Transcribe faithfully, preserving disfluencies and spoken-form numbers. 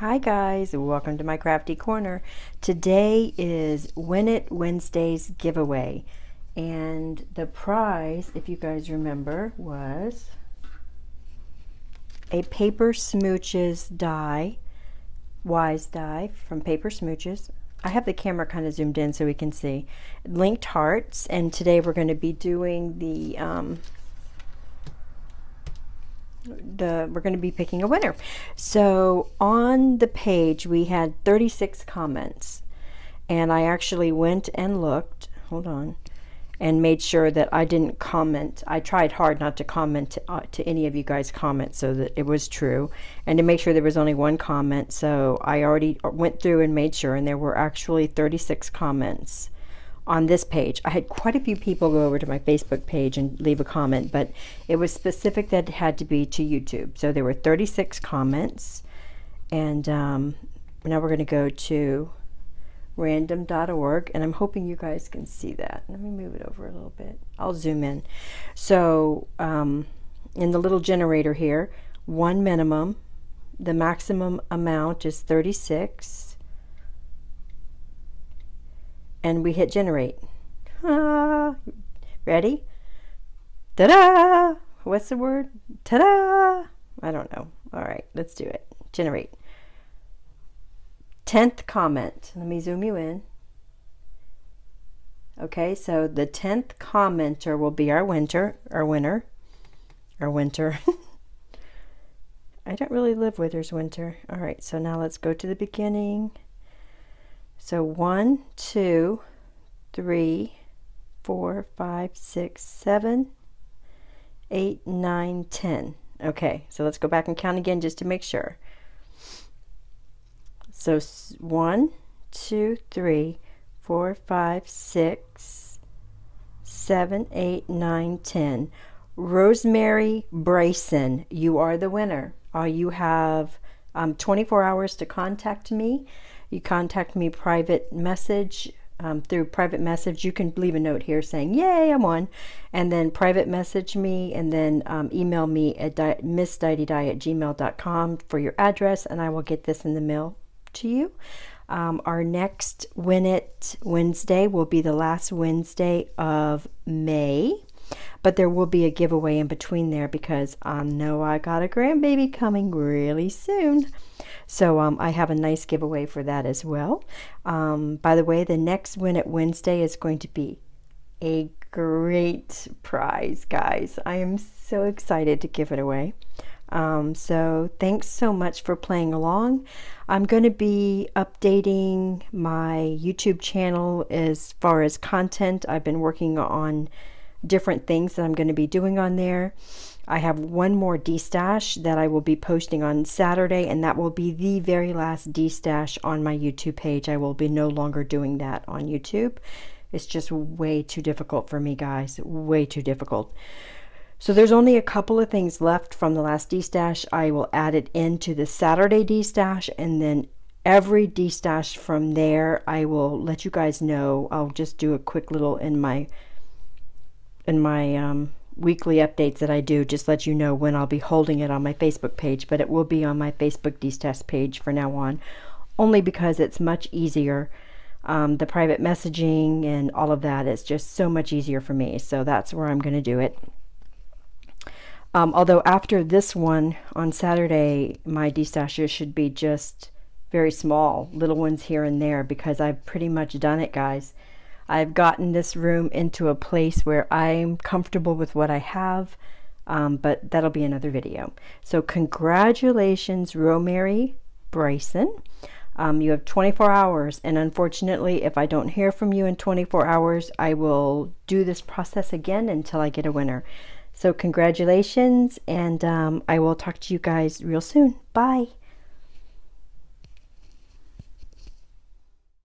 Hi guys, welcome to my crafty corner. Today is Win It Wednesday's giveaway, and the prize, if you guys remember, was a Paper Smooches die, Wise die from Paper Smooches. I have the camera kind of zoomed in so we can see linked hearts, and today we're going to be doing the um, The, we're going to be picking a winner. So on the page we had thirty-six comments, and I actually went and looked, hold on, and made sure that I didn't comment. I tried hard not to comment to, uh, to any of you guys' comments so that it was true, and to make sure there was only one comment. So I already went through and made sure, and there were actually thirty-six comments on this page. I had quite a few people go over to my Facebook page and leave a comment, but it was specific that it had to be to YouTube. So there were thirty-six comments, and um, now we're going to go to random dot org, and I'm hoping you guys can see that. Let me move it over a little bit. I'll zoom in. So um, in the little generator here, one minimum, the maximum amount is thirty-six. And we hit generate. Ah, ready? Ta-da! What's the word? Ta-da! I don't know. All right, let's do it. Generate. tenth comment. Let me zoom you in. Okay, so the tenth commenter will be our winter, our winner, our winter. I don't really live where there's winter. All right, so now let's go to the beginning. So one, two, three, four, five, six, seven, eight, nine, ten. Okay, so let's go back and count again just to make sure. So one, two, three, four, five, six, seven, eight, nine, ten. Rosemary Bryson, you are the winner. Uh, you have um, twenty-four hours to contact me. You contact me private message um, through private message. You can leave a note here saying, yay, I'm on, and then private message me, and then um, email me at miss diety die at gmail dot com for your address, and I will get this in the mail to you. Um, our next Win It Wednesday will be the last Wednesday of May, but there will be a giveaway in between there because I know I got a grandbaby coming really soon. So um, I have a nice giveaway for that as well. Um, by the way, the next Win It Wednesday is going to be a great prize, guys. I am so excited to give it away. Um, so thanks so much for playing along. I'm going to be updating my YouTube channel as far as content. I've been working on different things that I'm going to be doing on there. I have one more destash that I will be posting on Saturday, and that will be the very last destash on my YouTube page. I will be no longer doing that on YouTube. It's just way too difficult for me, guys. Way too difficult. So there's only a couple of things left from the last destash. I will add it into the Saturday destash, and then every destash from there, I will let you guys know. I'll just do a quick little in my in my um weekly updates that I do, just let you know when I'll be holding it on my Facebook page, but it will be on my Facebook destash page for now on, only because it's much easier. Um, the private messaging and all of that is just so much easier for me, so that's where I'm going to do it. Um, although after this one on Saturday, my destashes should be just very small, little ones here and there, because I've pretty much done it, guys. I've gotten this room into a place where I'm comfortable with what I have, um, but that'll be another video. So congratulations, Rosemary Bryson. Um, you have twenty-four hours, and unfortunately, if I don't hear from you in twenty-four hours, I will do this process again until I get a winner. So congratulations, and um, I will talk to you guys real soon. Bye.